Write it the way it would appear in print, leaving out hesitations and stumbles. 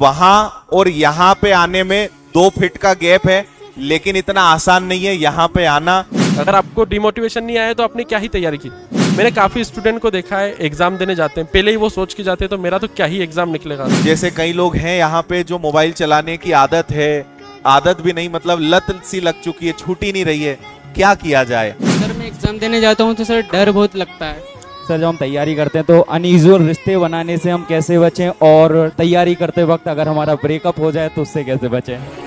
वहाँ और यहाँ पे आने में 2 फीट का गैप है, लेकिन इतना आसान नहीं है यहाँ पे आना। अगर आपको डिमोटिवेशन नहीं आया तो आपने क्या ही तैयारी की। मैंने काफी स्टूडेंट को देखा है एग्जाम देने जाते हैं, पहले ही वो सोच के जाते हैं तो मेरा तो क्या ही एग्जाम निकलेगा। जैसे कई लोग हैं यहाँ पे जो मोबाइल चलाने की आदत है, आदत भी नहीं मतलब लत सी लग चुकी है, छूटी नहीं रही है, क्या किया जाए। सर मैं एग्जाम देने जाता हूँ तो सर डर बहुत लगता है। सर जब हम तैयारी करते हैं तो अनयूजुअल रिश्ते बनाने से हम कैसे बचें, और तैयारी करते वक्त अगर हमारा ब्रेकअप हो जाए तो उससे कैसे बचें।